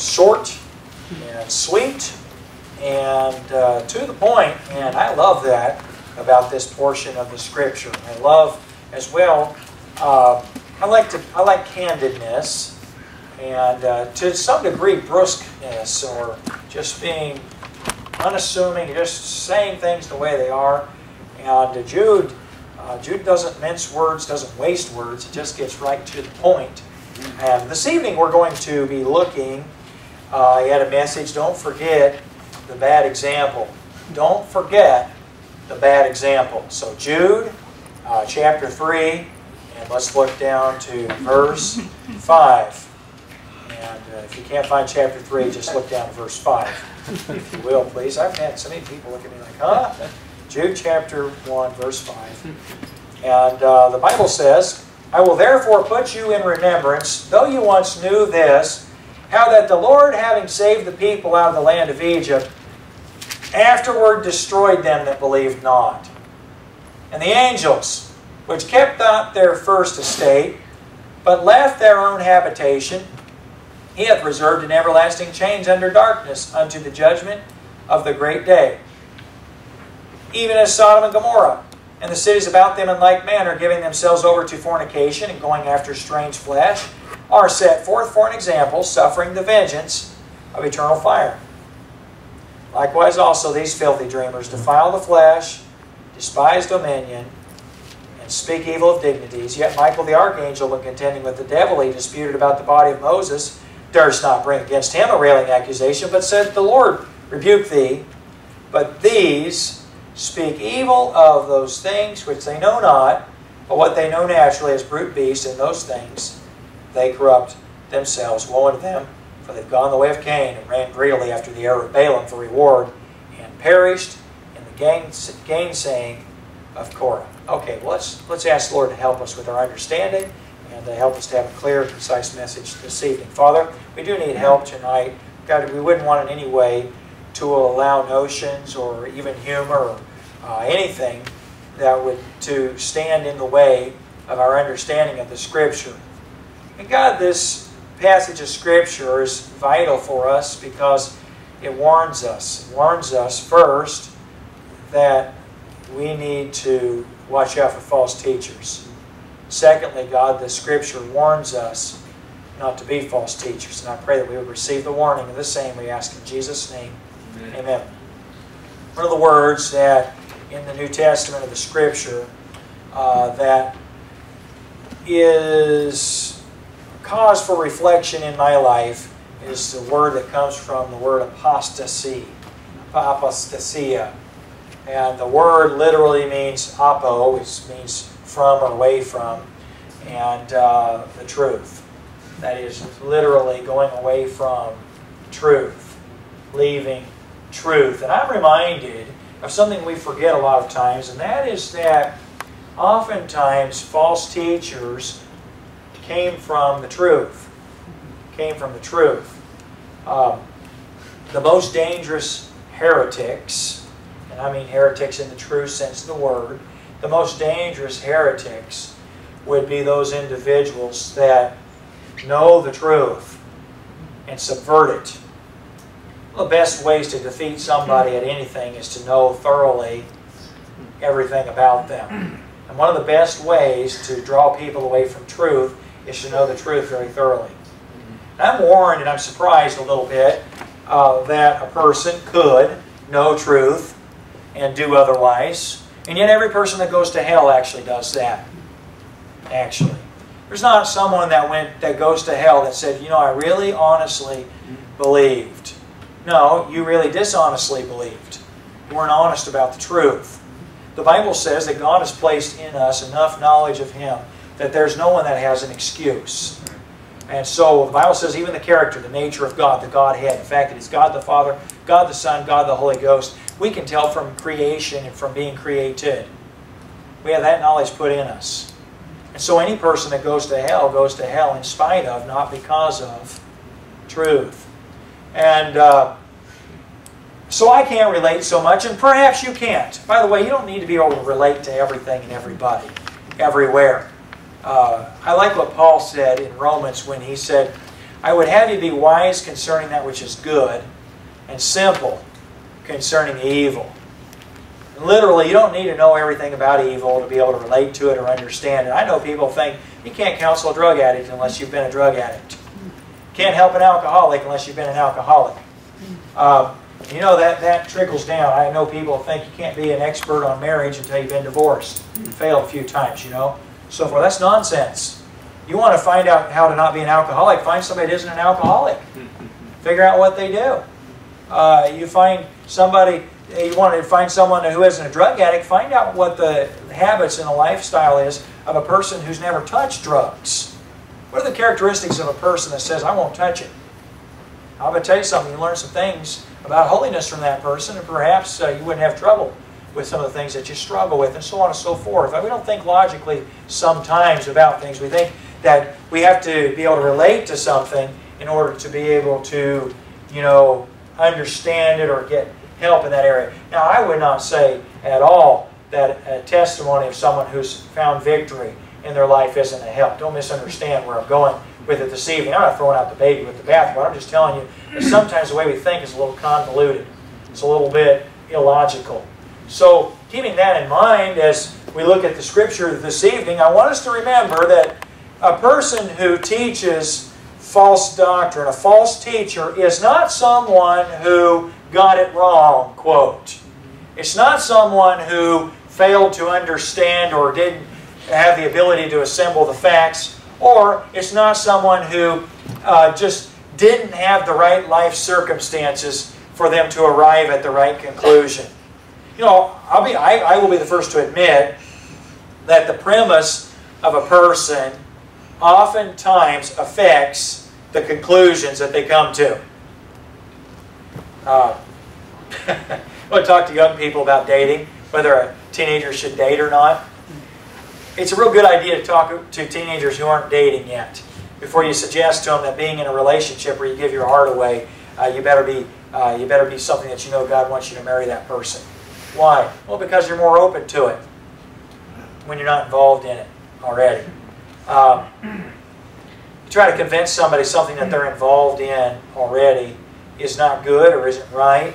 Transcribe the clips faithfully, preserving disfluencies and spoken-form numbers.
short and sweet and uh, to the point, and I love that about this portion of the Scripture. I love as well, uh, I like to, I like candidness and uh, to some degree brusqueness, or just being unassuming, just saying things the way they are. And Jude, uh, Jude doesn't mince words, doesn't waste words, it just gets right to the point. And this evening we're going to be looking uh, at a message, don't forget the bad example. Don't forget the bad example. So Jude uh, chapter three, and let's look down to verse five. And uh, if you can't find chapter three, just look down to verse five, if you will, please. I've had so many people look at me like, huh? Jude chapter one, verse five. And uh, the Bible says, I will therefore put you in remembrance, though you once knew this, how that the Lord, having saved the people out of the land of Egypt, afterward destroyed them that believed not. And the angels, which kept not their first estate, but left their own habitation, he hath reserved in everlasting chains under darkness unto the judgment of the great day. Even as Sodom and Gomorrah, and the cities about them in like manner, giving themselves over to fornication and going after strange flesh, are set forth for an example, suffering the vengeance of eternal fire. Likewise also these filthy dreamers defile the flesh, despise dominion, and speak evil of dignities. Yet Michael the archangel, when contending with the devil, he disputed about the body of Moses, durst not bring against him a railing accusation, but said, The Lord rebuke thee, but these speak evil of those things which they know not, but what they know naturally as brute beasts, and those things they corrupt themselves. Woe unto them, for they've gone the way of Cain, and ran greedily after the error of Balaam for reward, and perished in the gains gainsaying of Korah. Okay, well, let's, let's ask the Lord to help us with our understanding, and to help us to have a clear, concise message this evening. Father, we do need help tonight. God, we wouldn't want in any way to allow notions or even humor or Uh, anything that would to stand in the way of our understanding of the Scripture. And God, this passage of Scripture is vital for us because it warns us. It warns us first that we need to watch out for false teachers. Secondly, God, the Scripture warns us not to be false teachers. And I pray that we would receive the warning of the same. We ask in Jesus' name. Amen. Amen. One of the words that in the New Testament of the Scripture uh, that is cause for reflection in my life is the word that comes from the word apostasy, apostasia. And the word literally means apo, which means from or away from, and uh, the truth. That is literally going away from truth, leaving truth. And I'm reminded of something we forget a lot of times, and that is that oftentimes false teachers came from the truth. Came from the truth. Um, the most dangerous heretics, and I mean heretics in the true sense of the word, the most dangerous heretics would be those individuals that know the truth and subvert it. Well, the best ways to defeat somebody at anything is to know thoroughly everything about them. And one of the best ways to draw people away from truth is to know the truth very thoroughly. And I'm warned, and I'm surprised a little bit, uh, that a person could know truth and do otherwise. And yet every person that goes to hell actually does that. Actually. There's not someone that, went, that goes to hell that said, you know, I really honestly believed. No, you really dishonestly believed. You weren't honest about the truth. The Bible says that God has placed in us enough knowledge of Him that there's no one that has an excuse. And so the Bible says even the character, the nature of God, the Godhead, the fact that it's God the Father, God the Son, God the Holy Ghost, we can tell from creation and from being created. We have that knowledge put in us. And so any person that goes to hell goes to hell in spite of, not because of, truth. And uh, so I can't relate so much, and perhaps you can't. By the way, you don't need to be able to relate to everything and everybody, everywhere. Uh, I like what Paul said in Romans when he said, I would have you be wise concerning that which is good, and simple concerning evil. And literally, you don't need to know everything about evil to be able to relate to it or understand it. I know people think, you can't counsel a drug addict unless you've been a drug addict. Can't help an alcoholic unless you've been an alcoholic. Uh, you know, that, that trickles down. I know people think you can't be an expert on marriage until you've been divorced. Failed a few times, you know. So forth. That's nonsense. You want to find out how to not be an alcoholic, find somebody that isn't an alcoholic. Figure out what they do. Uh, you find somebody, you want to find someone who isn't a drug addict, find out what the habits and the lifestyle is of a person who's never touched drugs. What are the characteristics of a person that says, I won't touch it? I'm going to tell you something, you learn some things about holiness from that person, and perhaps uh, you wouldn't have trouble with some of the things that you struggle with, and so on and so forth. We don't think logically sometimes about things. We think that we have to be able to relate to something in order to be able to, you know, understand it or get help in that area. Now, I would not say at all that a testimony of someone who's found victory in their life isn't a help. Don't misunderstand where I'm going with it this evening. I'm not throwing out the baby with the bathwater. I'm just telling you that sometimes the way we think is a little convoluted. It's a little bit illogical. So keeping that in mind as we look at the Scripture this evening, I want us to remember that a person who teaches false doctrine, a false teacher, is not someone who got it wrong, quote. It's not someone who failed to understand or didn't have the ability to assemble the facts, or it's not someone who uh, just didn't have the right life circumstances for them to arrive at the right conclusion. You know, I'll be, I, I will be the first to admit that the premise of a person oftentimes affects the conclusions that they come to. Uh, I want to talk to young people about dating, whether a teenager should date or not. It's a real good idea to talk to teenagers who aren't dating yet before you suggest to them that being in a relationship where you give your heart away, uh, you better be, uh, you better be something that you know God wants you to marry that person. Why? Well, because you're more open to it when you're not involved in it already. Um, you try to convince somebody something that they're involved in already is not good or isn't right,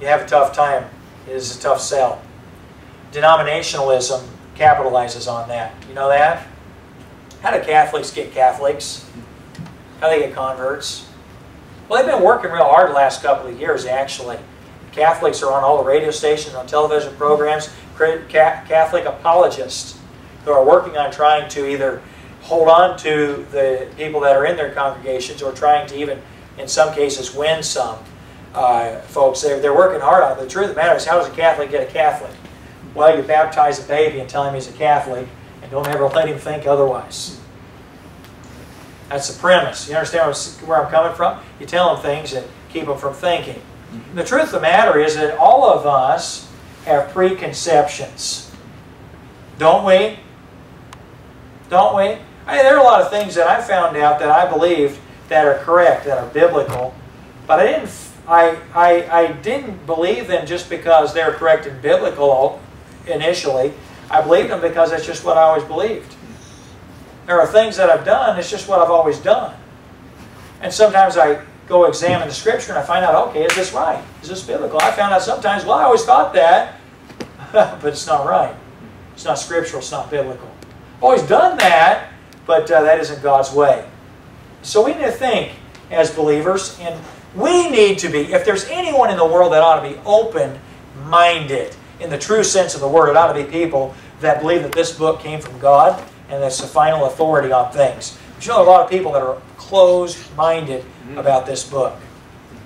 you have a tough time. It is a tough sell. Denominationalism capitalizes on that. You know that? How do Catholics get Catholics? How do they get converts? Well, they've been working real hard the last couple of years, actually. Catholics are on all the radio stations, on television programs, Catholic apologists who are working on trying to either hold on to the people that are in their congregations or trying to even, in some cases, win some uh, folks. They're, they're working hard on it. The truth of the matter is, how does a Catholic get a Catholic? Well, you baptize a baby and tell him he's a Catholic and don't ever let him think otherwise. That's the premise. You understand where I'm coming from? You tell them things and keep them from thinking. The truth of the matter is that all of us have preconceptions. Don't we? Don't we? I mean, there are a lot of things that I found out that I believed that are correct, that are biblical, but I didn't, I, I, I didn't believe them just because they're correct and biblical initially. I believed them because that's just what I always believed. There are things that I've done, it's just what I've always done. And sometimes I go examine the Scripture and I find out, okay, is this right? Is this biblical? I found out sometimes, well, I always thought that, but it's not right. It's not scriptural, it's not biblical. I've always done that, but uh, that isn't God's way. So we need to think as believers, and we need to be, if there's anyone in the world that ought to be open-minded, in the true sense of the word, it ought to be people that believe that this book came from God and that's the final authority on things. But you know, a lot of people that are closed-minded about this book.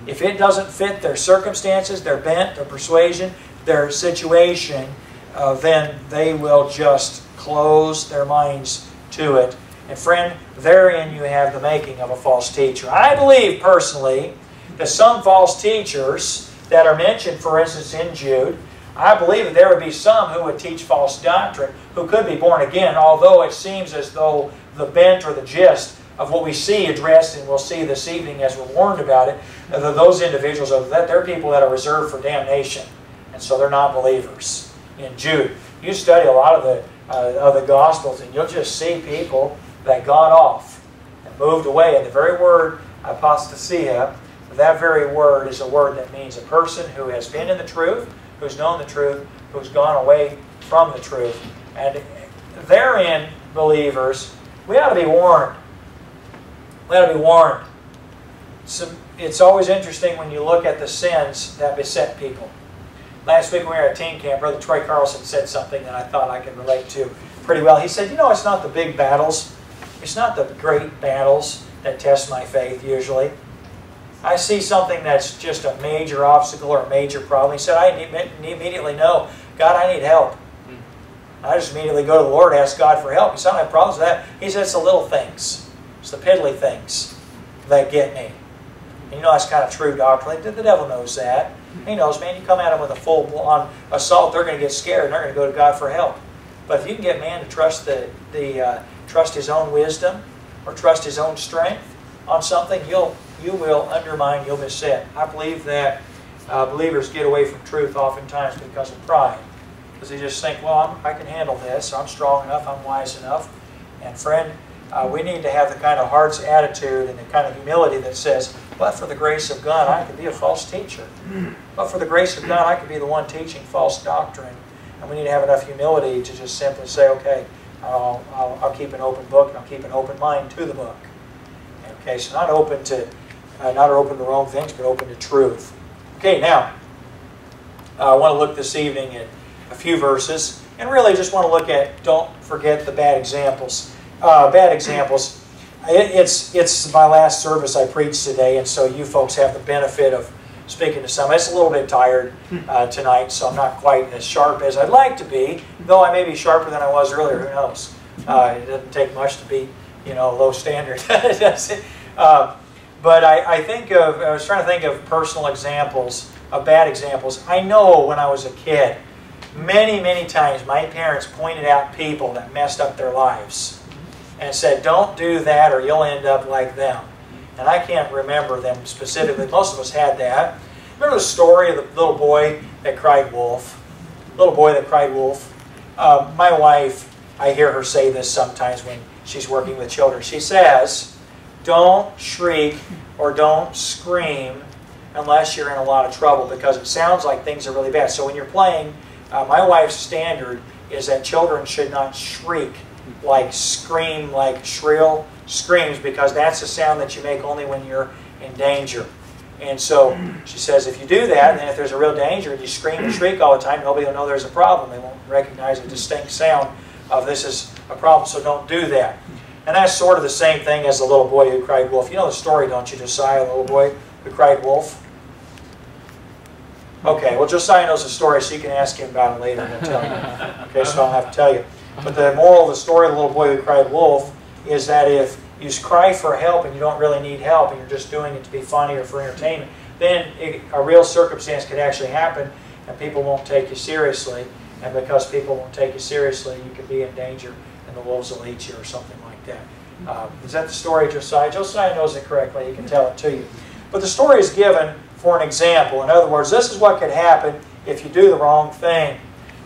If it doesn't fit their circumstances, their bent, their persuasion, their situation, uh, then they will just close their minds to it. And friend, therein you have the making of a false teacher. I believe personally that some false teachers that are mentioned, for instance, in Jude, I believe that there would be some who would teach false doctrine who could be born again, although it seems as though the bent or the gist of what we see addressed, and we'll see this evening as we're warned about it, that those individuals, are, that they're people that are reserved for damnation, and so they're not believers. In Jude, you study a lot of the, uh, of the Gospels, and you'll just see people that got off and moved away, and the very word Apostasia, that very word is a word that means a person who has been in the truth, who's known the truth, who's gone away from the truth. And therein, believers, we ought to be warned. We ought to be warned. Some, it's always interesting when you look at the sins that beset people. Last week when we were at teen camp, Brother Troy Carlson said something that I thought I could relate to pretty well. He said, you know, it's not the big battles. It's not the great battles that test my faith usually. I see something that's just a major obstacle or a major problem. He said, I immediately know, God, I need help. I just immediately go to the Lord and ask God for help. He said, I don't have problems with that. He said, it's the little things. It's the piddly things that get me. And you know, that's kind of true doctrine. The devil knows that. He knows, man, you come at them with a full-blown assault, they're going to get scared and they're going to go to God for help. But if you can get man to trust, the, the, uh, trust his own wisdom or trust his own strength on something, you'll, you will undermine, you'll beset. I believe that uh, believers get away from truth oftentimes because of pride. Because they just think, well, I'm, I can handle this. I'm strong enough. I'm wise enough. And friend, uh, we need to have the kind of heart's attitude and the kind of humility that says, but for the grace of God, I could be a false teacher. But for the grace of God, I could be the one teaching false doctrine. And we need to have enough humility to just simply say, okay, I'll, I'll, I'll keep an open book and I'll keep an open mind to the book. Okay, so not open to Uh, not open to wrong things, but open to truth. Okay, now, uh, I want to look this evening at a few verses, and really just want to look at, don't forget the bad examples. Uh, bad examples. It, it's, it's my last service I preached today, and so you folks have the benefit of speaking to some. It's a little bit tired uh, tonight, so I'm not quite as sharp as I'd like to be, though I may be sharper than I was earlier, who knows. Uh, it doesn't take much to be, you know, low standard. uh, But I, I think of, I was trying to think of personal examples, of bad examples. I know when I was a kid, many, many times my parents pointed out people that messed up their lives and said, don't do that or you'll end up like them. And I can't remember them specifically. Most of us had that. Remember the story of the little boy that cried wolf? Little boy that cried wolf. Uh, my wife, I hear her say this sometimes when she's working with children. She says, don't shriek or don't scream unless you're in a lot of trouble because it sounds like things are really bad. So when you're playing, uh, my wife's standard is that children should not shriek, like scream, like shrill screams, because that's a sound that you make only when you're in danger. And so she says if you do that, and then if there's a real danger and you scream and shriek all the time, nobody will know there's a problem. They won't recognize a distinct sound of this is a problem, so don't do that. And that's sort of the same thing as the little boy who cried wolf. You know the story, don't you, Josiah, the little boy who cried wolf? Okay, well, Josiah knows the story, so you can ask him about it later and he'll tell you. Okay, so I don't have to tell you. But the moral of the story of the little boy who cried wolf is that if you cry for help and you don't really need help and you're just doing it to be funny or for entertainment, then it, a real circumstance could actually happen and people won't take you seriously. And because people won't take you seriously, you could be in danger and the wolves will eat you or something like that. That. Um, is that the story of Josiah? Josiah knows it correctly. He can tell it to you. But the story is given for an example. In other words, this is what could happen if you do the wrong thing.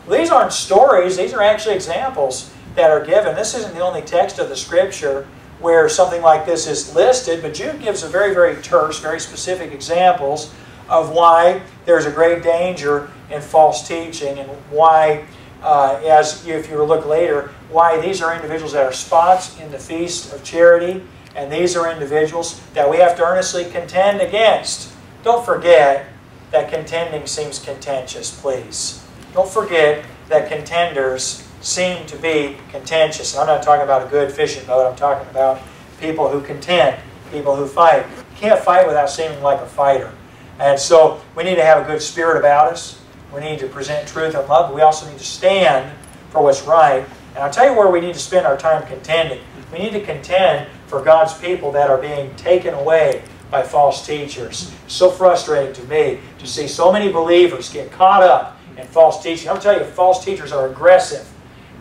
Well, these aren't stories. These are actually examples that are given. This isn't the only text of the Scripture where something like this is listed, but Jude gives a very, very terse, very specific examples of why there's a great danger in false teaching and why Uh, as you, if you look later, why these are individuals that are spots in the feast of charity, and these are individuals that we have to earnestly contend against. Don't forget that contending seems contentious, please. Don't forget that contenders seem to be contentious. And I'm not talking about a good fishing boat. I'm talking about people who contend, people who fight. You can't fight without seeming like a fighter. And so we need to have a good spirit about us. We need to present truth and love, but we also need to stand for what's right. And I'll tell you where we need to spend our time contending. We need to contend for God's people that are being taken away by false teachers. It's so frustrating to me to see so many believers get caught up in false teaching. I'll tell you, false teachers are aggressive.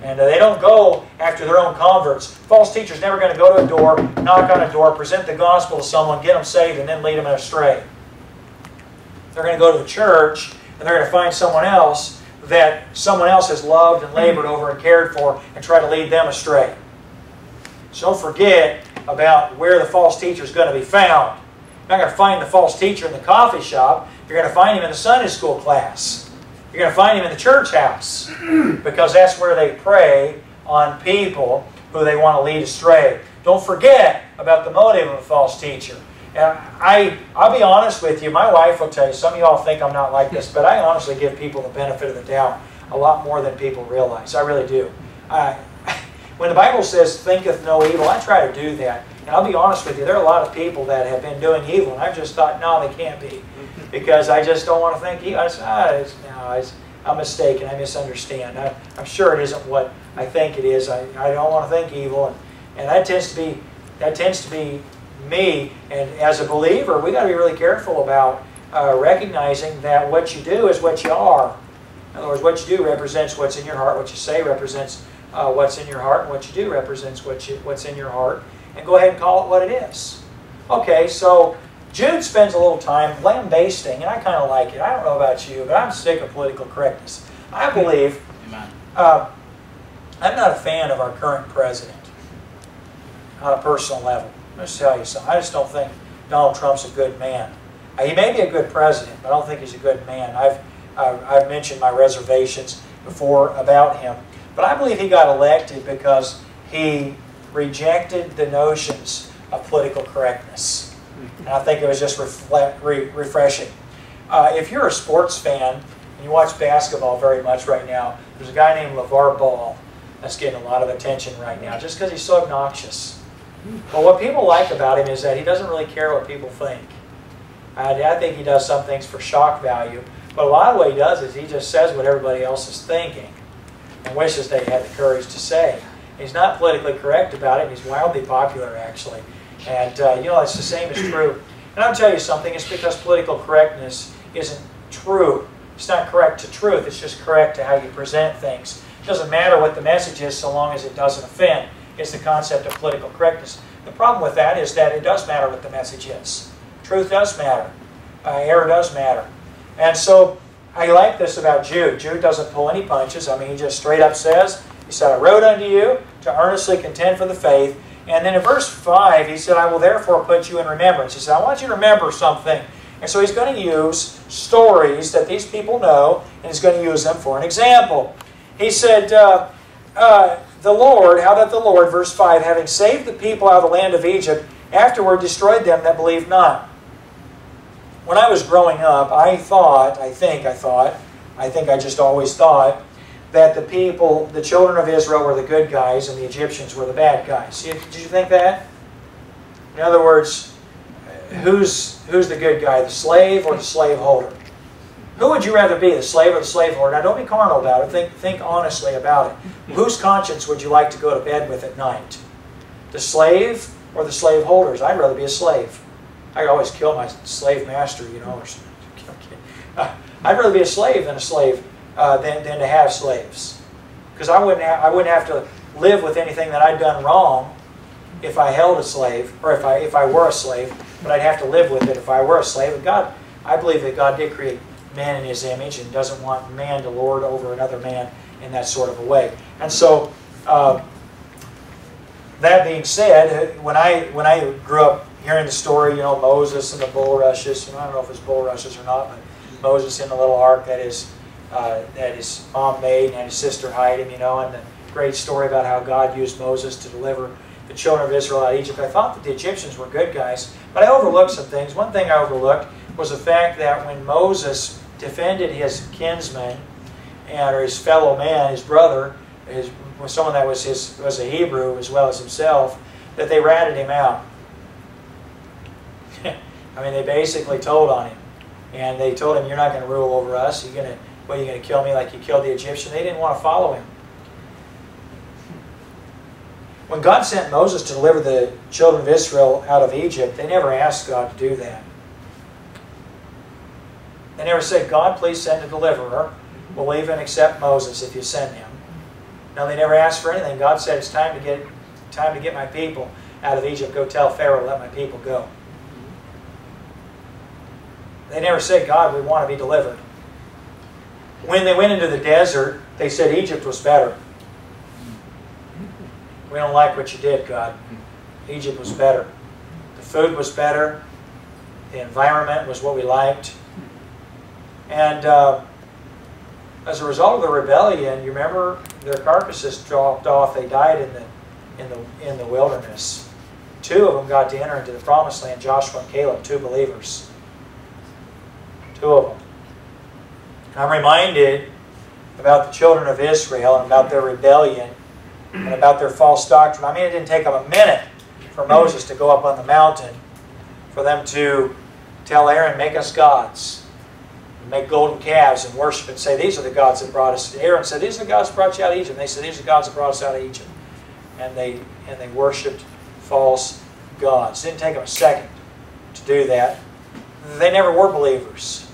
And they don't go after their own converts. False teachers never going to go to a door, knock on a door, present the gospel to someone, get them saved, and then lead them astray. They're going to go to the church, and they're going to find someone else that someone else has loved and labored over and cared for and try to lead them astray. So don't forget about where the false teacher is going to be found. You're not going to find the false teacher in the coffee shop. You're going to find him in the Sunday school class. You're going to find him in the church house, because that's where they prey on people who they want to lead astray. Don't forget about the motive of a false teacher. And I, I'll be honest with you. My wife will tell you, some of you all think I'm not like this, but I honestly give people the benefit of the doubt a lot more than people realize. I really do. I, when the Bible says, thinketh no evil, I try to do that. And I'll be honest with you, there are a lot of people that have been doing evil, and I've just thought, no, they can't be, because I just don't want to think evil. I said, ah, it's, no, it's, I'm mistaken. I misunderstand. I, I'm sure it isn't what I think it is. I, I don't want to think evil, and, and that tends to be that tends to be me. And as a believer, we got to be really careful about uh, recognizing that what you do is what you are. In other words, what you do represents what's in your heart. What you say represents uh, what's in your heart, and what you do represents what you, what's in your heart. And go ahead and call it what it is. Okay, so Jude spends a little time lambasting, and I kind of like it. I don't know about you, but I'm sick of political correctness. I believe, uh, I'm not a fan of our current president on a personal level. I'm just tell you something. I just don't think Donald Trump's a good man. Uh, he may be a good president, but I don't think he's a good man. I've, uh, I've mentioned my reservations before about him. But I believe he got elected because he rejected the notions of political correctness. And I think it was just reflect, re, refreshing. Uh, if you're a sports fan, and you watch basketball very much right now, there's a guy named LeVar Ball that's getting a lot of attention right now, just because he's so obnoxious. But what people like about him is that he doesn't really care what people think. I, I think he does some things for shock value, but a lot of what he does is he just says what everybody else is thinking and wishes they had the courage to say. He's not politically correct about it. He's wildly popular, actually. And, uh, you know, it's the same as true. And I'll tell you something. It's because political correctness isn't true. It's not correct to truth. It's just correct to how you present things. It doesn't matter what the message is so long as it doesn't offend. It's the concept of political correctness. The problem with that is that it does matter what the message is. Truth does matter. Uh, error does matter. And so I like this about Jude. Jude doesn't pull any punches. I mean, he just straight up says, he said, I wrote unto you to earnestly contend for the faith. And then in verse five, he said, I will therefore put you in remembrance. He said, I want you to remember something. And so he's going to use stories that these people know, and he's going to use them for an example. He said, uh, uh, the Lord, how that the Lord, verse five, having saved the people out of the land of Egypt, afterward destroyed them that believed not. When I was growing up, I thought, I think I thought, I think I just always thought, that the people, the children of Israel were the good guys and the Egyptians were the bad guys. Did you think that? In other words, who's, who's the good guy, the slave or the slaveholder? Who would you rather be, the slave or the slaveholder? Now, don't be carnal about it. Think, think honestly about it. Whose conscience would you like to go to bed with at night? The slave or the slaveholders? I'd rather be a slave. I could always kill my slave master, you know. Or uh, I'd rather be a slave than a slave. Uh, than, than to have slaves, because I wouldn't have, I wouldn't have to live with anything that I'd done wrong if I held a slave, or if I if I were a slave. But I'd have to live with it if I were a slave. And God, I believe that God did create man in His image and doesn't want man to lord over another man in that sort of a way. And so, uh, that being said, when I when I grew up hearing the story, you know, Moses and the bulrushes. You know, I don't know if it's bulrushes or not, but Moses in the little ark, that is. Uh, that his mom made and his sister hide him, you know, and the great story about how God used Moses to deliver the children of Israel out of Egypt. I thought that the Egyptians were good guys, but I overlooked some things. One thing I overlooked was the fact that when Moses defended his kinsman, and, or his fellow man, his brother, his, someone that was, his, was a Hebrew as well as himself, that they ratted him out. I mean, they basically told on him. And they told him, you're not going to rule over us. You're going to Well, you're going to kill me like you killed the Egyptian. They didn't want to follow him. When God sent Moses to deliver the children of Israel out of Egypt, they never asked God to do that. They never said, God, please send a deliverer. We'll leave and accept Moses if you send him. No, they never asked for anything. God said, it's time to get, time to get my people out of Egypt. Go tell Pharaoh, let my people go. They never said, God, we want to be delivered. When they went into the desert, they said Egypt was better. We don't like what you did, God. Egypt was better. The food was better. The environment was what we liked. And uh, as a result of the rebellion, you remember their carcasses dropped off. They died in the, in the, in the wilderness. Two of them got to enter into the promised land, Joshua and Caleb, two believers. Two of them. And I'm reminded about the children of Israel and about their rebellion and about their false doctrine. I mean, it didn't take them a minute for Moses to go up on the mountain for them to tell Aaron, make us gods. Make golden calves and worship and say, these are the gods that brought us. Aaron said, these are the gods that brought you out of Egypt. And they said, these are the gods that brought us out of Egypt. And they, and they worshipped false gods. It didn't take them a second to do that. They never were believers.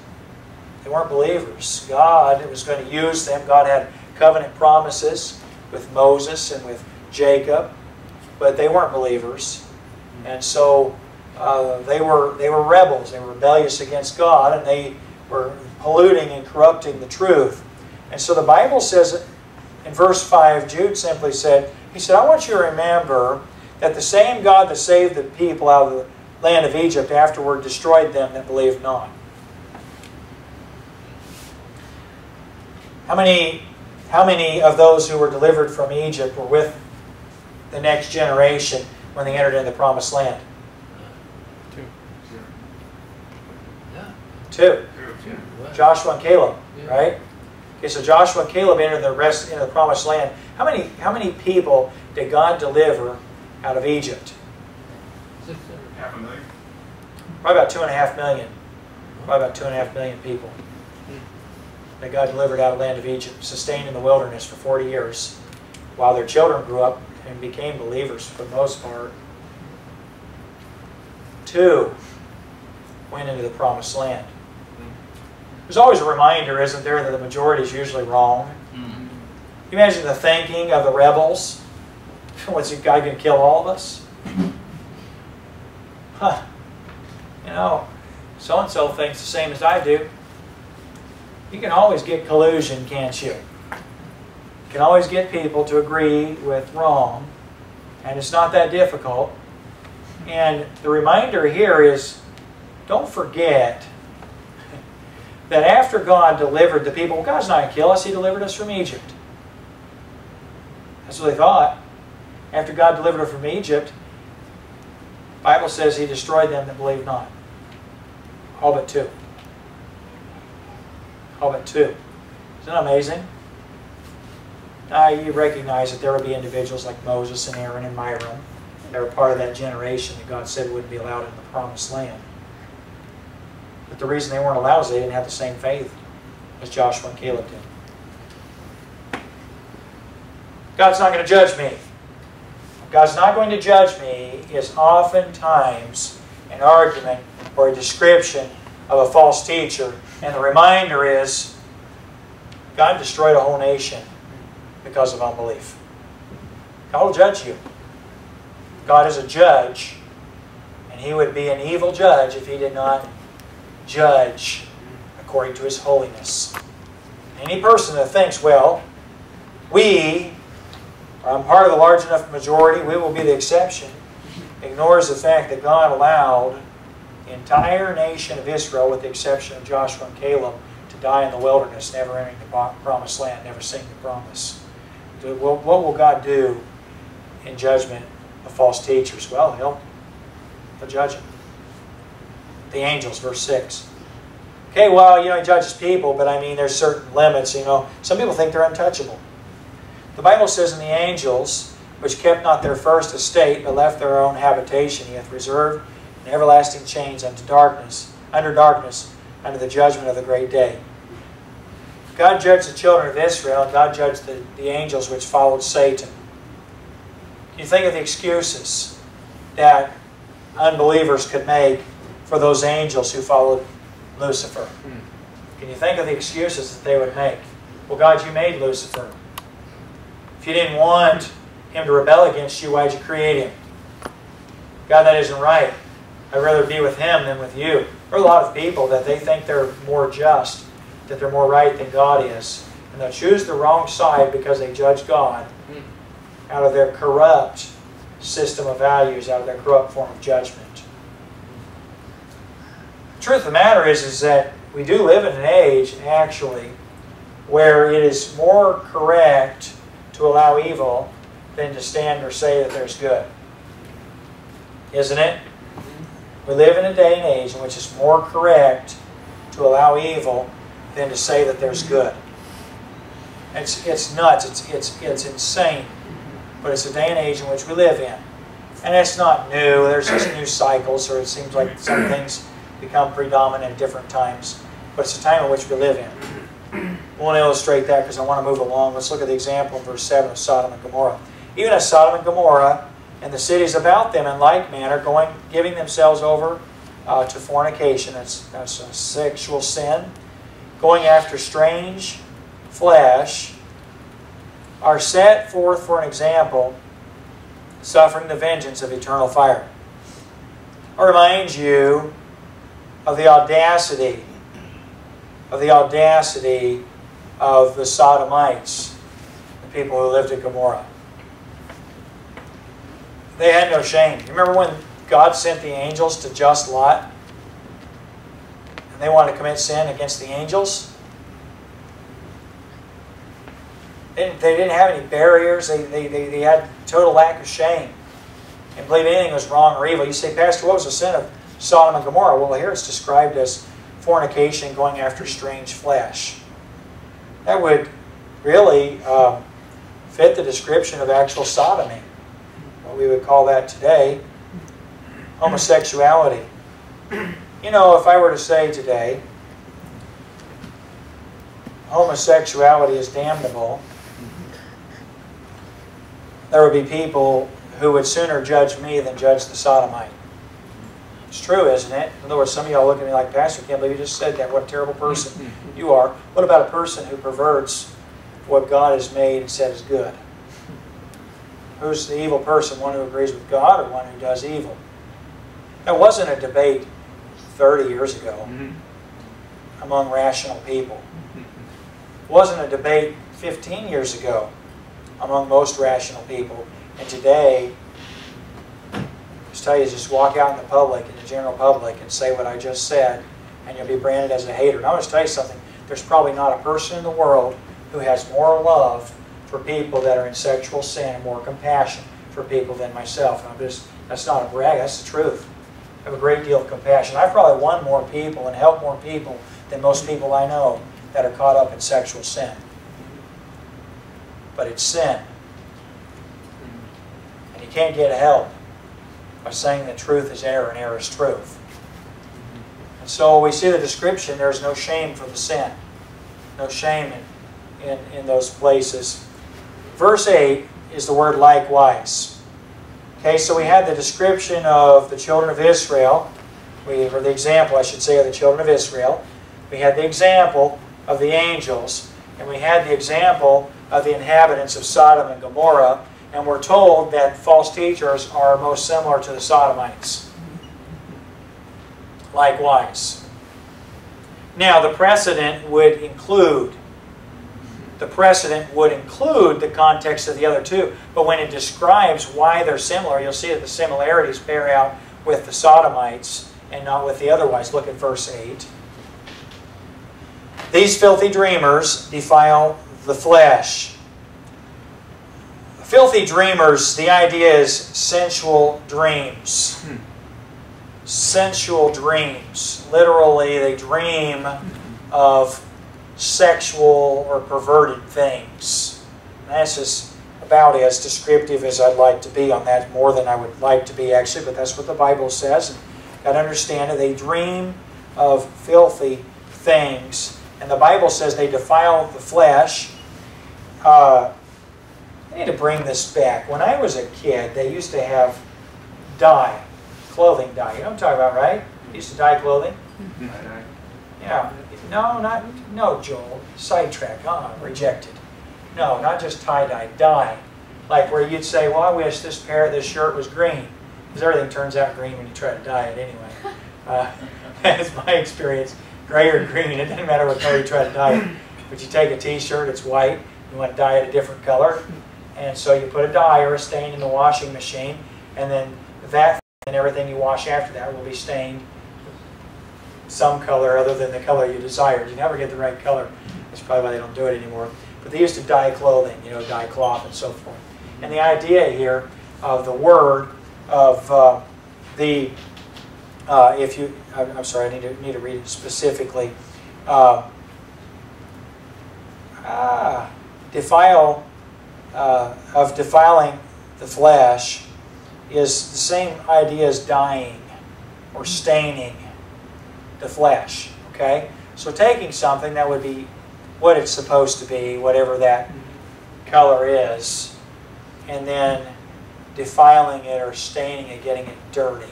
They weren't believers. God was going to use them. God had covenant promises with Moses and with Jacob, but they weren't believers. And so uh, they were they were rebels. They were rebellious against God, and they were polluting and corrupting the truth. And so the Bible says in verse five, Jude simply said, he said, I want you to remember that the same God that saved the people out of the land of Egypt afterward destroyed them that believed not. How many, how many of those who were delivered from Egypt were with the next generation when they entered into the promised land? Two. Two. Joshua and Caleb, right? Okay, so Joshua and Caleb entered the rest into the promised land. How many how many people did God deliver out of Egypt? Half a million. Probably about two and a half million. Probably about two and a half million people that God delivered out of the land of Egypt, sustained in the wilderness for forty years, while their children grew up and became believers for the most part. Two went into the promised land. There's always a reminder, isn't there, that the majority is usually wrong. Mm-hmm. You imagine the thinking of the rebels. What's he, God going to kill all of us? Huh. You know, so-and-so thinks the same as I do. You can always get collusion, can't you? You can always get people to agree with wrong. And it's not that difficult. And the reminder here is, don't forget that after God delivered the people, well, God's not going to kill us, He delivered us from Egypt. That's what they thought. After God delivered us from Egypt, the Bible says He destroyed them that believed not. All but two. All but two. Isn't that amazing? Now you recognize that there would be individuals like Moses and Aaron and Miriam. They were part of that generation that God said wouldn't be allowed in the promised land. But the reason they weren't allowed is they didn't have the same faith as Joshua and Caleb did. God's not going to judge me. God's not going to judge me is oftentimes an argument or a description of a false teacher. And the reminder is, God destroyed a whole nation because of unbelief. God will judge you. God is a judge, and He would be an evil judge if He did not judge according to His holiness. Any person that thinks, well, we are part of the large enough majority, we will be the exception, ignores the fact that God allowed the entire nation of Israel, with the exception of Joshua and Caleb, to die in the wilderness, never entering the promised land, never seeing the promise. What will God do in judgment of false teachers? Well, He'll, he'll judge them. The angels, verse six. Okay, well, you know, He judges people, but I mean, there's certain limits, you know. Some people think they're untouchable. The Bible says, in the angels, which kept not their first estate, but left their own habitation, He hath reserved in everlasting chains unto darkness, under darkness, under the judgment of the great day. God judged the children of Israel, and God judged the, the angels which followed Satan. You think of the excuses that unbelievers could make for those angels who followed Lucifer. Can you think of the excuses that they would make? Well, God, You made Lucifer. If You didn't want him to rebel against You, why'd You create him? God, that isn't right. I'd rather be with him than with You. There are a lot of people that they think they're more just, that they're more right than God is. And they'll choose the wrong side because they judge God out of their corrupt system of values, out of their corrupt form of judgment. truth of the matter is, is that we do live in an age, actually, where it is more correct to allow evil than to stand or say that there's good. Isn't it? We live in a day and age in which it's more correct to allow evil than to say that there's good. It's, it's nuts. It's, it's, it's insane. But it's a day and age in which we live in. And it's not new. There's just new cycles, or it seems like some things become predominant at different times. But it's a time in which we live in. I want to illustrate that because I want to move along. Let's look at the example in verse seven of Sodom and Gomorrah. Even as Sodom and Gomorrah and the cities about them in like manner, going, giving themselves over uh, to fornication, that's, that's a sexual sin, going after strange flesh, are set forth for an example, suffering the vengeance of eternal fire. I remind you of the audacity, of the audacity of the Sodomites, the people who lived at Gomorrah. They had no shame. You remember when God sent the angels to just Lot? And they wanted to commit sin against the angels? They didn't, they didn't have any barriers. They, they, they, they had total lack of shame. And believe anything was wrong or evil. You say, Pastor, what was the sin of Sodom and Gomorrah? Well, here it's described as fornication, going after strange flesh. That would really uh, fit the description of actual sodomy. What we would call that today, homosexuality. You know, if I were to say today, homosexuality is damnable, there would be people who would sooner judge me than judge the sodomite. It's true, isn't it? In other words, some of y'all look at me like, Pastor, I can't believe you just said that. What a terrible person you are. What about a person who perverts what God has made and said is good? Who's the evil person? One who agrees with God or one who does evil? That wasn't a debate thirty years ago among rational people. It wasn't a debate fifteen years ago among most rational people. And today, I just tell you, just walk out in the public, in the general public, and say what I just said, and you'll be branded as a hater. And I'm going to tell you something. There's probably not a person in the world who has more love for people that are in sexual sin and more compassion for people than myself. And I'm just, that's not a brag. That's the truth. I have a great deal of compassion. I've probably won more people and helped more people than most people I know that are caught up in sexual sin. But it's sin. And you can't get help by saying that truth is error and error is truth. And so we see the description, there's no shame for the sin. No shame in, in, in those places. Verse eight is the word likewise. Okay, so we had the description of the children of Israel, we, or the example, I should say, of the children of Israel. We had the example of the angels, and we had the example of the inhabitants of Sodom and Gomorrah. And we're told that false teachers are most similar to the Sodomites. Likewise. Now, the precedent would include, the precedent would include the context of the other two, but when it describes why they're similar, you'll see that the similarities bear out with the Sodomites and not with the otherwise. Look at verse eight. These filthy dreamers defile the flesh. Filthy dreamers, the idea is sensual dreams. Hmm. Sensual dreams. Literally, they dream of sexual or perverted things. And that's just about as descriptive as I'd like to be on that, more than I would like to be actually, but that's what the Bible says. And you've got to understand that they dream of filthy things. And the Bible says they defile the flesh. Uh, I need to bring this back. When I was a kid, they used to have dye, clothing dye. You know what I'm talking about, right? They used to dye clothing. Yeah. No, not no, Joel. Sidetrack. Uh -huh. Rejected. No, not just tie dye. Dye, like where you'd say, "Well, I wish this pair of this shirt was green," because everything turns out green when you try to dye it anyway. Uh, that's my experience. Gray or green, it doesn't matter what color you try to dye it. But you take a T-shirt, it's white. You want to dye it a different color. And so you put a dye or a stain in the washing machine, and then that and everything you wash after that will be stained some color other than the color you desired. You never get the right color. That's probably why they don't do it anymore. But they used to dye clothing, you know, dye cloth and so forth. And the idea here of the word of uh, the, uh, if you, I'm, I'm sorry, I need to, need to read it specifically. Uh, ah, defile, uh, of defiling the flesh is the same idea as dyeing or staining the flesh, okay? So taking something that would be what it's supposed to be, whatever that color is, and then defiling it or staining it, getting it dirty.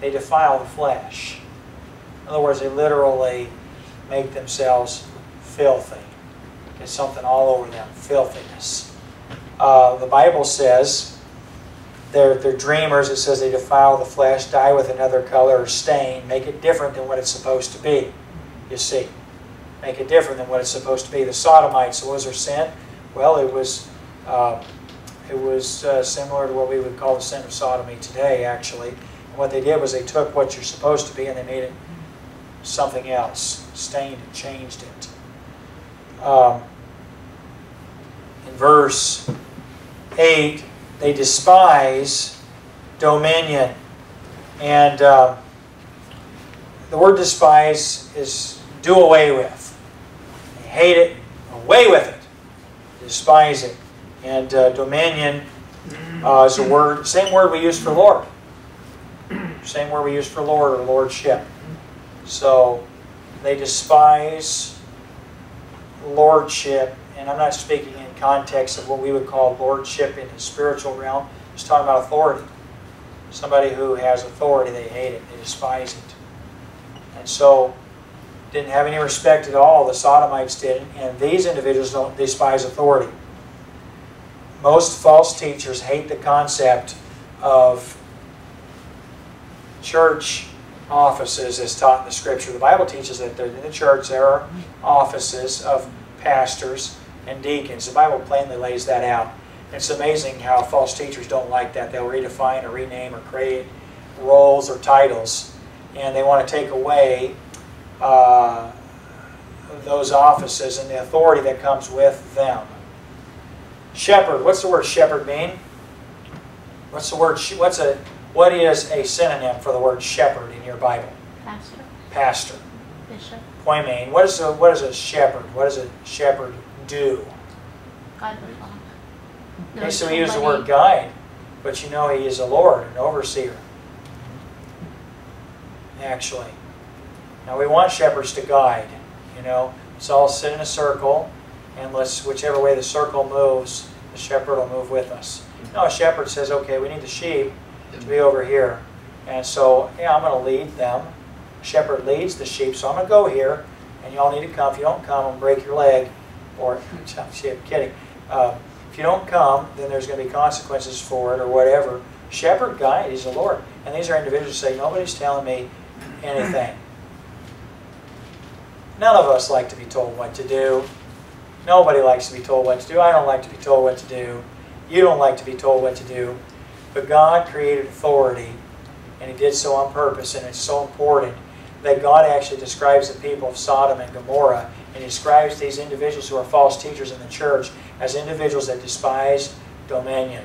They defile the flesh. In other words, they literally make themselves filthy. There's something all over them, filthiness. Uh, the Bible says they're, they're dreamers. It says they defile the flesh, dye with another color or stain, make it different than what it's supposed to be, you see. Make it different than what it's supposed to be. The Sodomites, what was their sin? Well, it was uh, it was uh, similar to what we would call the sin of sodomy today, actually. And what they did was they took what you're supposed to be and they made it something else, stained and changed it. Um, in verse eight, they despise dominion. And uh, the word despise is do away with. Hate it, away with it, despise it. And uh, dominion uh, is a word, same word we use for Lord. Same word we use for Lord or lordship. So they despise lordship, and I'm not speaking in context of what we would call lordship in the spiritual realm. I'm just talking about authority. Somebody who has authority, they hate it, they despise it. And so didn't have any respect at all, the Sodomites didn't, and these individuals don't despise authority. Most false teachers hate the concept of church offices as taught in the Scripture. The Bible teaches that in the church there are offices of pastors and deacons. The Bible plainly lays that out. It's amazing how false teachers don't like that. They'll redefine or rename or create roles or titles, and they want to take away Uh, those offices and the authority that comes with them. Shepherd. What's the word shepherd mean? What's the word? What's a? What is a synonym for the word shepherd in your Bible? Pastor. Pastor. Bishop. Poimen. What is a? What is a shepherd? What does a shepherd do? Guide the flock. Okay, so we use the word guide, but you know he is a lord, an overseer. Actually. Now we want shepherds to guide, you know. Let's all sit in a circle, and let's whichever way the circle moves, the shepherd will move with us. No, a shepherd says, okay, we need the sheep to be over here. And so, yeah, I'm going to lead them. A shepherd leads the sheep, so I'm going to go here, and you all need to come. If you don't come, I'll break your leg. Or, I'm kidding. Uh, if you don't come, then there's going to be consequences for it or whatever. Shepherd guide, he's the Lord. And these are individuals who say, nobody's telling me anything. None of us like to be told what to do. Nobody likes to be told what to do. I don't like to be told what to do. You don't like to be told what to do. But God created authority, and He did so on purpose, and it's so important that God actually describes the people of Sodom and Gomorrah, and He describes these individuals who are false teachers in the church as individuals that despise dominion.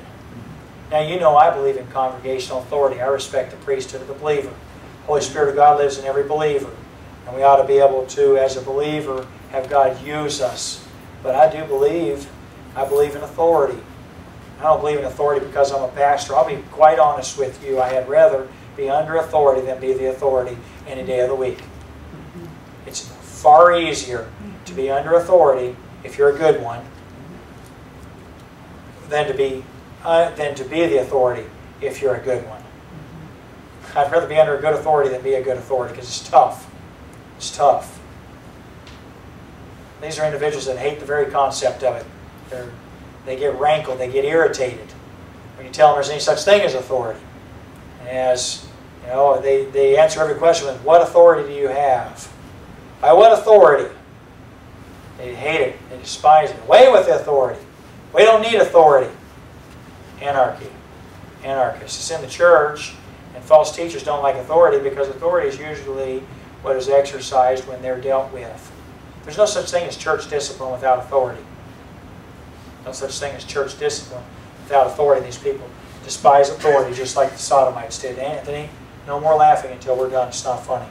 Now, you know I believe in congregational authority. I respect the priesthood of the believer. The Holy Spirit of God lives in every believer. And we ought to be able to, as a believer, have God use us. But I do believe, I believe in authority. I don't believe in authority because I'm a pastor. I'll be quite honest with you. I had rather be under authority than be the authority any day of the week. It's far easier to be under authority, if you're a good one, than to be, uh, than to be the authority if you're a good one. I'd rather be under a good authority than be a good authority because it's tough. It's tough. These are individuals that hate the very concept of it. They're, they get rankled, they get irritated when you tell them there's any such thing as authority. As you know, they, they answer every question with, what authority do you have? By what authority? They hate it, they despise it. Away with the authority. We don't need authority. Anarchy. Anarchists. It's in the church, and false teachers don't like authority because authority is usually what is exercised when they're dealt with. There's no such thing as church discipline without authority. No such thing as church discipline without authority. These people despise authority just like the Sodomites did. Anthony, no more laughing until we're done. It's not funny.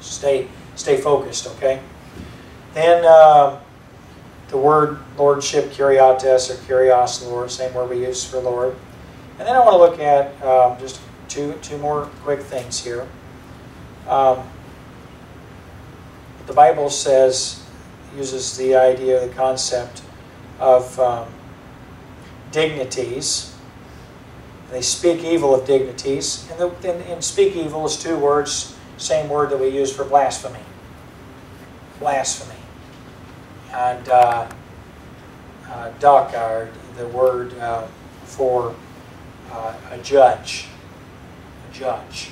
Stay, stay focused, okay? Then uh, the word lordship, kuriates, or kurios, Lord, same word we use for Lord. And then I want to look at um, just two, two more quick things here. Um, the Bible says, uses the idea, the concept of um, dignities. They speak evil of dignities. And, the, and, and speak evil is two words, same word that we use for blasphemy. Blasphemy. And uh, uh, daka, the word uh, for uh, a judge. A judge.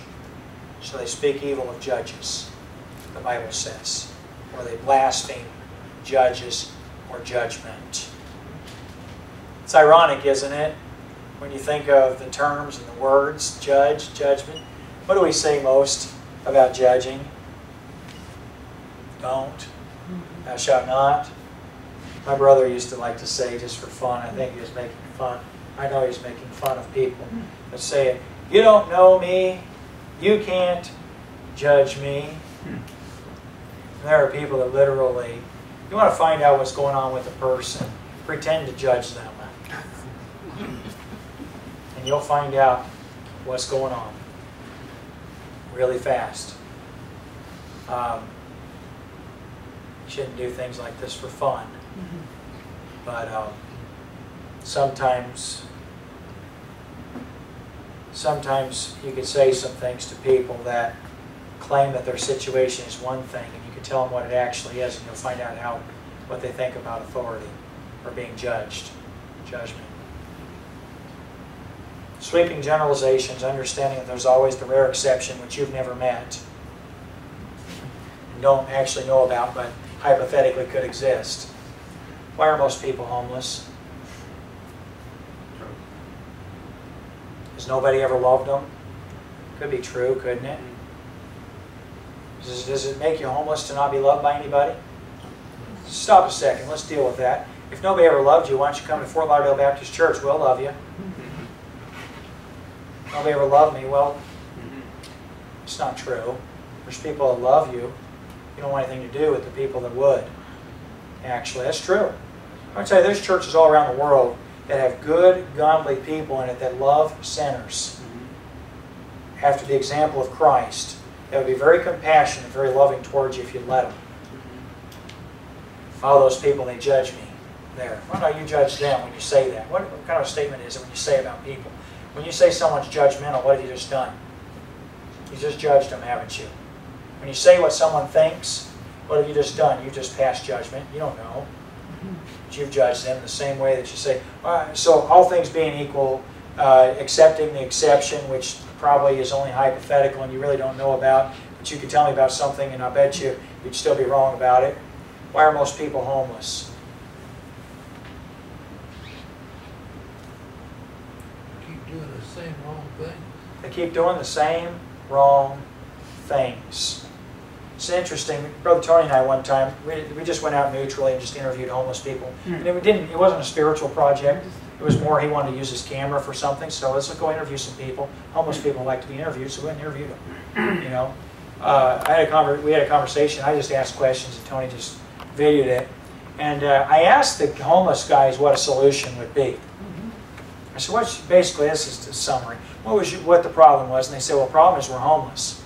So they speak evil of judges, the Bible says, or they blaspheme judges or judgment. It's ironic, isn't it, when you think of the terms and the words, judge, judgment. What do we say most about judging? Don't. Thou shalt not. My brother used to like to say, just for fun, I think he was making fun. I know he's making fun of people that say it. You don't know me. You can't judge me. And there are people that literally, you want to find out what's going on with a person, pretend to judge them. And you'll find out what's going on really fast. Um, shouldn't do things like this for fun. Mm-hmm. But um, sometimes, sometimes you can say some things to people that claim that their situation is one thing, and you can tell them what it actually is, and you'll find out how what they think about authority or being judged, judgment. Sweeping generalizations, understanding that there's always the rare exception which you've never met and don't actually know about, but hypothetically could exist. Why are most people homeless? Has nobody ever loved them? Could be true, couldn't it? Does, does it make you homeless to not be loved by anybody? Stop a second. Let's deal with that. If nobody ever loved you, why don't you come to Fort Lauderdale Baptist Church? We'll love you. Nobody ever loved me. Well, it's not true. There's people that love you. You don't want anything to do with the people that would. Actually, that's true. I would say there's churches all around the world that have good, godly people in it that love sinners. Mm-hmm. After the example of Christ, that would be very compassionate, very loving towards you if you let them. Mm-hmm. All those people, they judge me there. Why don't you judge them when you say that? What, what kind of statement is it when you say about people? When you say someone's judgmental, what have you just done? You just judged them, haven't you? When you say what someone thinks, what have you just done? You just passed judgment. You don't know. You've judged them the same way that you say, all right, so all things being equal, uh, accepting the exception, which probably is only hypothetical and you really don't know about, but you could tell me about something and I bet you you'd still be wrong about it. Why are most people homeless? They keep doing the same wrong things. They keep doing the same wrong things. It's interesting. Brother Tony and I one time, we, we just went out neutrally and just interviewed homeless people. And it, didn't, it wasn't a spiritual project. It was more he wanted to use his camera for something. So let's go interview some people. Homeless people like to be interviewed, so we went and interviewed them. You know, uh, I had a conver we had a conversation. I just asked questions, and Tony just videoed it. And uh, I asked the homeless guys what a solution would be. I said, what's basically this is the summary. What was you, what the problem was? And they said, well, the problem is we're homeless.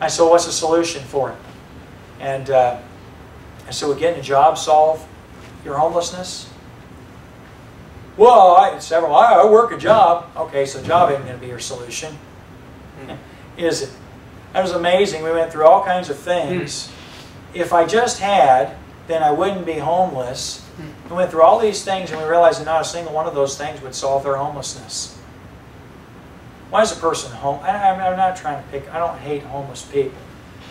I said, well, what's the solution for it? And uh, I said, well, getting a job solve your homelessness? Well, I, several, I work a job. Okay, so job isn't going to be your solution, is it? That was amazing. We went through all kinds of things. If I just had, then I wouldn't be homeless. We went through all these things and we realized that not a single one of those things would solve their homelessness. Why is a person homeless? I'm not trying to pick, I don't hate homeless people.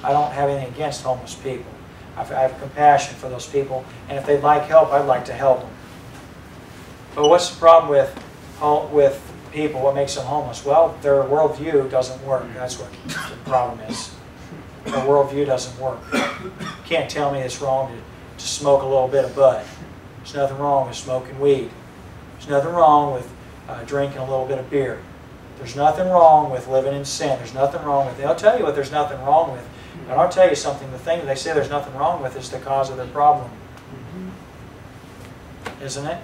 I don't have anything against homeless people. I have compassion for those people, and if they'd like help, I'd like to help them. But what's the problem with with people? What makes them homeless? Well, their worldview doesn't work. That's what the problem is. Her worldview doesn't work. You can't tell me it's wrong to, to smoke a little bit of bud. There's nothing wrong with smoking weed. There's nothing wrong with uh, drinking a little bit of beer. There's nothing wrong with living in sin. There's nothing wrong with it. I'll tell you what there's nothing wrong with. And I'll tell you something. The thing that they say there's nothing wrong with is the cause of their problem. Isn't it?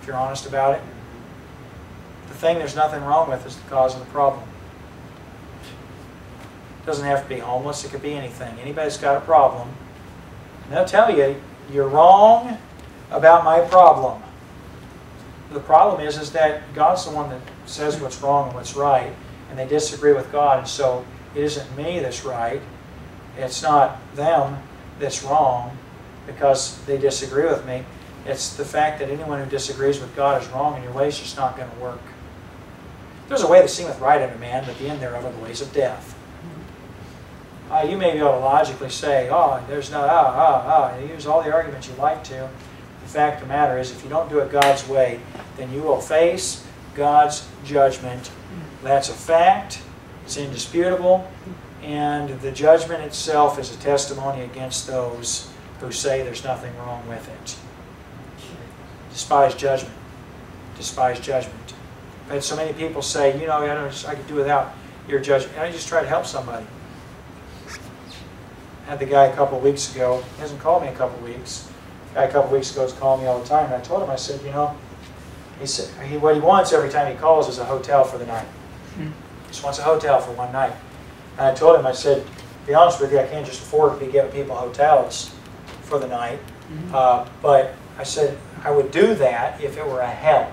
If you're honest about it. The thing there's nothing wrong with is the cause of the problem. It doesn't have to be homeless. It could be anything. Anybody's got a problem. And they'll tell you, you're wrong about my problem. The problem is, is that God's the one that says what's wrong and what's right, and they disagree with God, and so it isn't me that's right, it's not them that's wrong because they disagree with me, it's the fact that anyone who disagrees with God is wrong, and your way is just not going to work. There's a way that seemeth right unto man, but the end thereof are the ways of death. Uh, you may be able to logically say, oh, there's not, ah, ah, ah, you use all the arguments you like to. The fact of the matter is, if you don't do it God's way, then you will face God's judgment. That's a fact. It's indisputable. And the judgment itself is a testimony against those who say there's nothing wrong with it. Despise judgment. Despise judgment. I've had so many people say, you know, I, don't, I could do without your judgment. And I just try to help somebody. I had the guy a couple weeks ago. He hasn't called me a couple weeks. The guy a couple weeks ago is calling me all the time. And I told him, I said, you know, He said, he, what he wants every time he calls is a hotel for the night. He just wants a hotel for one night. And I told him, I said, to be honest with you, I can't just afford to be giving people hotels for the night. Mm-hmm. uh, but I said, I would do that if it were a help.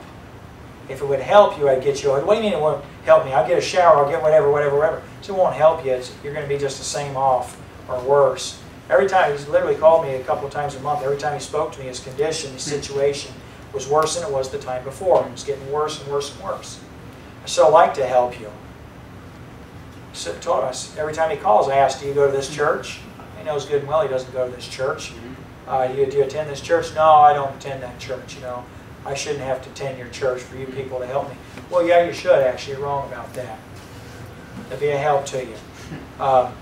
If it would help you, I'd get you. What do you mean it won't help me? I'll get a shower, I'll get whatever, whatever, whatever. So it won't help you. It's, you're going to be just the same off or worse. Every time, he's literally called me a couple of times a month. Every time he spoke to me, his condition, his situation, was worse than it was the time before. It was getting worse and worse and worse. I so like to help you. So I told him, every time he calls, I ask, do you go to this church? He knows good and well he doesn't go to this church. Uh, do, you, do you attend this church? No, I don't attend that church. You know, I shouldn't have to attend your church for you people to help me. Well, yeah, you should actually. You're wrong about that. It'd be a help to you. Um,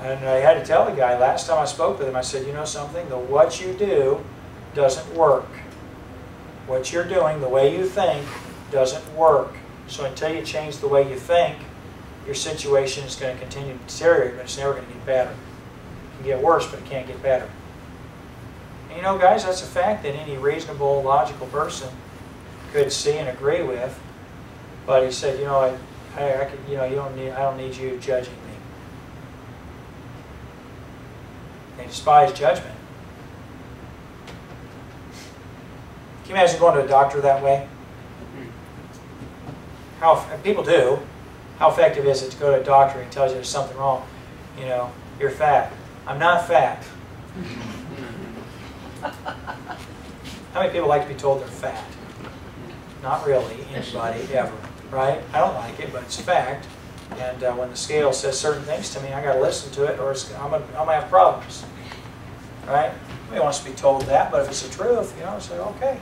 and I had to tell the guy, last time I spoke with him, I said, you know something? The what you do doesn't work. What you're doing, the way you think, doesn't work. So until you change the way you think, your situation is going to continue to deteriorate, but it's never going to get better. It can get worse, but it can't get better. And you know, guys, that's a fact that any reasonable, logical person could see and agree with. But he said, you know, I, I, I could, you know, you don't need, I don't need you judging me. They despise judgment. Can you imagine going to a doctor that way? How people do. How effective is it to go to a doctor and tells you there's something wrong? You know, you're fat. I'm not fat. How many people like to be told they're fat? Not really anybody ever, right? I don't like it, but it's a fact. And uh, when the scale says certain things to me, I got to listen to it, or it's, I'm gonna, I'm gonna have problems, right? Nobody wants to be told that, but if it's the truth, you know, I say okay.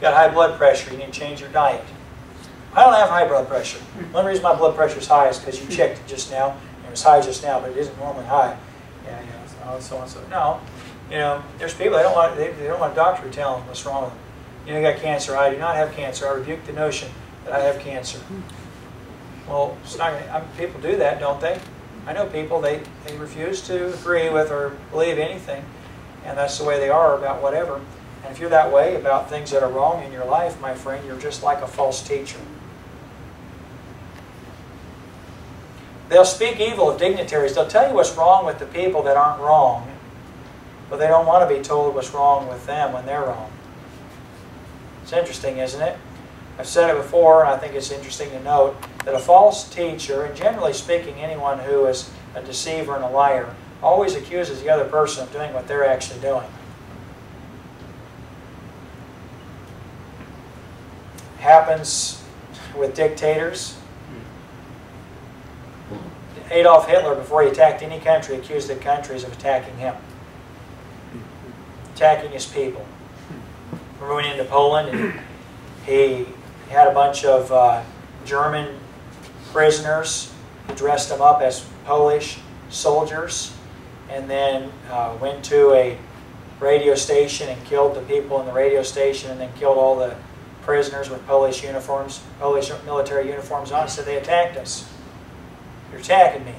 Got high blood pressure, you need to change your diet. I don't have high blood pressure. One reason my blood pressure is high is because you checked it just now, and it was high just now, but it isn't normally high. Yeah, you know, so and so. No, you know, there's people, they don't want, they, they don't want a doctor to tell them what's wrong with them. You know, you got cancer. I do not have cancer. I rebuke the notion that I have cancer. Well, it's not, I mean, people do that, don't they? I know people, they, they refuse to agree with or believe anything, and that's the way they are about whatever. And if you're that way about things that are wrong in your life, my friend, you're just like a false teacher. They'll speak evil of dignitaries. They'll tell you what's wrong with the people that aren't wrong, but they don't want to be told what's wrong with them when they're wrong. It's interesting, isn't it? I've said it before, and I think it's interesting to note that a false teacher, and generally speaking, anyone who is a deceiver and a liar, always accuses the other person of doing what they're actually doing. Happens with dictators. Adolf Hitler, before he attacked any country, accused the countries of attacking him, attacking his people. Remember when he went into Poland, and he had a bunch of uh, German prisoners who dressed them up as Polish soldiers, and then uh, went to a radio station and killed the people in the radio station, and then killed all the prisoners with Polish uniforms, Polish military uniforms on. So they attacked us. You're attacking me.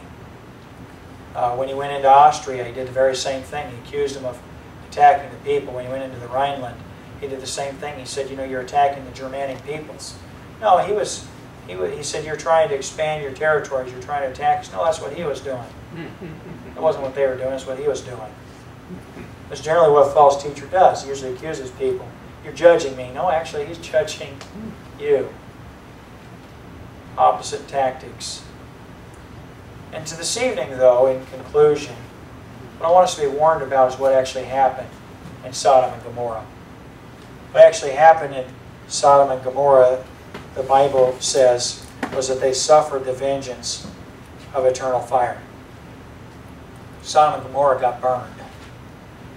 Uh, when he went into Austria, he did the very same thing. He accused them of attacking the people. When he went into the Rhineland, he did the same thing. He said, you know, you're attacking the Germanic peoples. No, he was, he, was, he said, you're trying to expand your territories. You're trying to attack us. No, that's what he was doing. It wasn't what they were doing. It's what he was doing. That's generally what a false teacher does. He usually accuses people. You're judging me. No, actually, he's judging you. Opposite tactics. And to this evening, though, in conclusion, what I want us to be warned about is what actually happened in Sodom and Gomorrah. What actually happened in Sodom and Gomorrah, the Bible says, was that they suffered the vengeance of eternal fire. Sodom and Gomorrah got burned.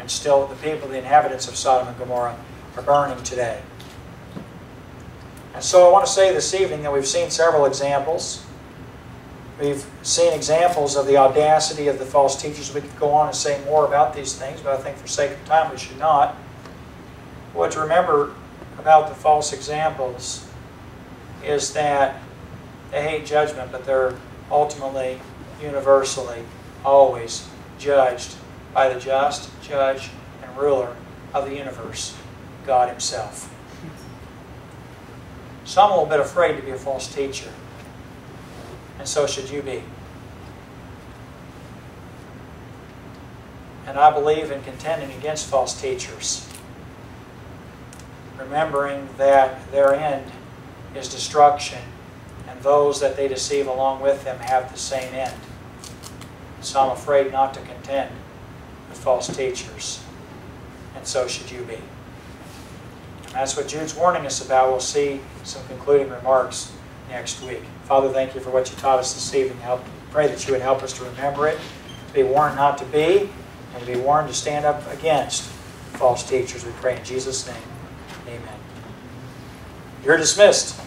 And still, the people, the inhabitants of Sodom and Gomorrah, are burning today. And so I want to say this evening that we've seen several examples. We've seen examples of the audacity of the false teachers. We could go on and say more about these things, but I think for sake of time we should not. What to remember about the false examples is that they hate judgment, but they're ultimately, universally, always judged by the just judge and ruler of the universe, God Himself. So I'm a little bit afraid to be a false teacher. And so should you be. And I believe in contending against false teachers, remembering that their end is destruction, and those that they deceive along with them have the same end. So I'm afraid not to contend with false teachers, and so should you be. And that's what Jude's warning us about. We'll see some concluding remarks next week. Father, thank you for what you taught us this evening. I pray that you would help us to remember it, to be warned not to be, and to be warned to stand up against false teachers. We pray in Jesus' name. Amen. You're dismissed.